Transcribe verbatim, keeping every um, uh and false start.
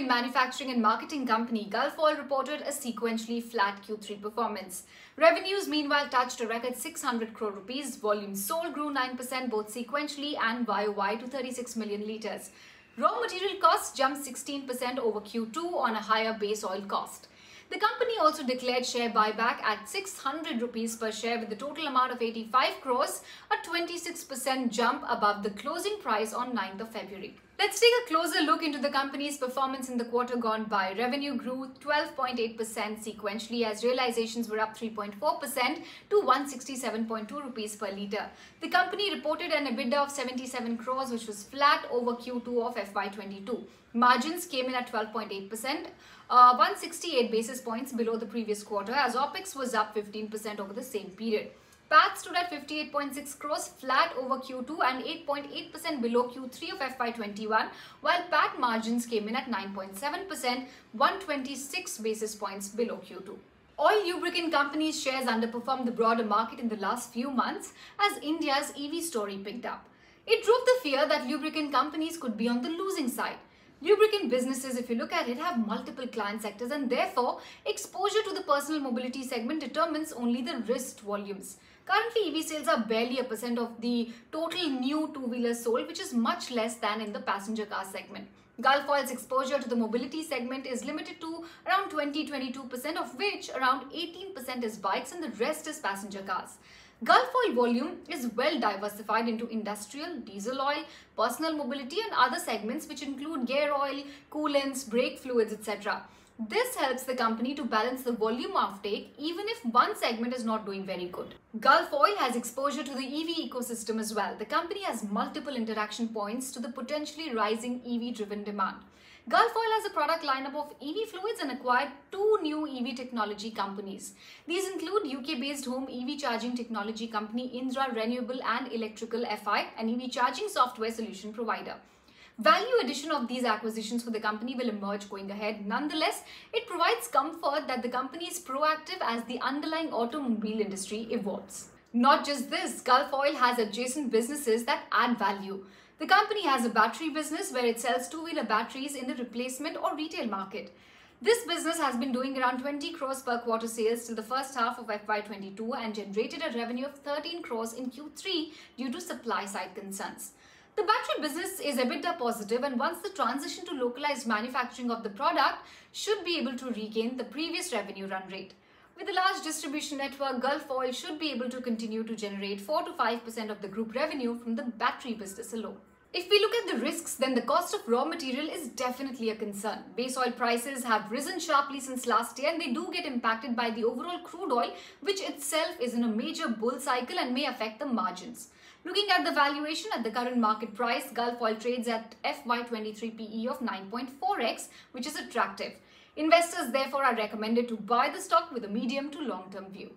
Indian manufacturing and marketing company, Gulf Oil reported a sequentially flat Q three performance. Revenues meanwhile touched a record six hundred crore rupees. Volume sold grew nine percent both sequentially and Y O Y to thirty-six million litres. Raw material costs jumped sixteen percent over Q two on a higher base oil cost. The company also declared share buyback at six hundred rupees per share with a total amount of eighty-five crores, a twenty-six percent jump above the closing price on ninth of February. Let's take a closer look into the company's performance in the quarter gone by. Revenue grew twelve point eight percent sequentially as realizations were up three point four percent to one hundred sixty-seven point two rupees per litre. The company reported an EBITDA of seventy-seven crores, which was flat over Q two of F Y twenty-two. Margins came in at twelve point eight percent, uh, one hundred sixty-eight basis points below the previous quarter as OPEX was up fifteen percent over the same period. P A T stood at fifty-eight point six crores, flat over Q two and eight point eight percent below Q three of F Y twenty-one, while P A T margins came in at nine point seven percent, one hundred twenty-six basis points below Q two. Oil lubricant companies' shares underperformed the broader market in the last few months as India's E V story picked up. It drove the fear that lubricant companies could be on the losing side. Lubricant businesses, if you look at it, have multiple client sectors and therefore exposure to the personal mobility segment determines only the risked volumes. Currently, E V sales are barely a percent of the total new two-wheelers sold, which is much less than in the passenger car segment. Gulf Oil's exposure to the mobility segment is limited to around twenty to twenty-two percent, of which around eighteen percent is bikes and the rest is passenger cars. Gulf Oil volume is well diversified into industrial, diesel oil, personal mobility and other segments which include gear oil, coolants, brake fluids, et cetera. This helps the company to balance the volume offtake even if one segment is not doing very good. Gulf Oil has exposure to the E V ecosystem as well. The company has multiple interaction points to the potentially rising E V-driven demand. Gulf Oil has a product lineup of E V fluids and acquired two new E V technology companies. These include U K-based home E V charging technology company Indra Renewable and Electrical F I, an E V charging software solution provider. Value addition of these acquisitions for the company will emerge going ahead. Nonetheless, it provides comfort that the company is proactive as the underlying automobile industry evolves. Not just this, Gulf Oil has adjacent businesses that add value. The company has a battery business where it sells two-wheeler batteries in the replacement or retail market. This business has been doing around twenty crores per quarter sales till the first half of F Y twenty-two and generated a revenue of thirteen crores in Q three due to supply-side concerns. The battery business is EBITDA positive and once the transition to localized manufacturing of the product should be able to regain the previous revenue run rate. With a large distribution network, Gulf Oil should be able to continue to generate four to five percent of the group revenue from the battery business alone. If we look at the risks, then the cost of raw material is definitely a concern. Base oil prices have risen sharply since last year and they do get impacted by the overall crude oil, which itself is in a major bull cycle and may affect the margins. Looking at the valuation at the current market price, Gulf Oil trades at F Y twenty-three P E of nine point four x, which is attractive. Investors therefore are recommended to buy the stock with a medium to long-term view.